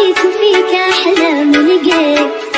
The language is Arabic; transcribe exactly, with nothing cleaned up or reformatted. لقيت فيك أحلام لقيت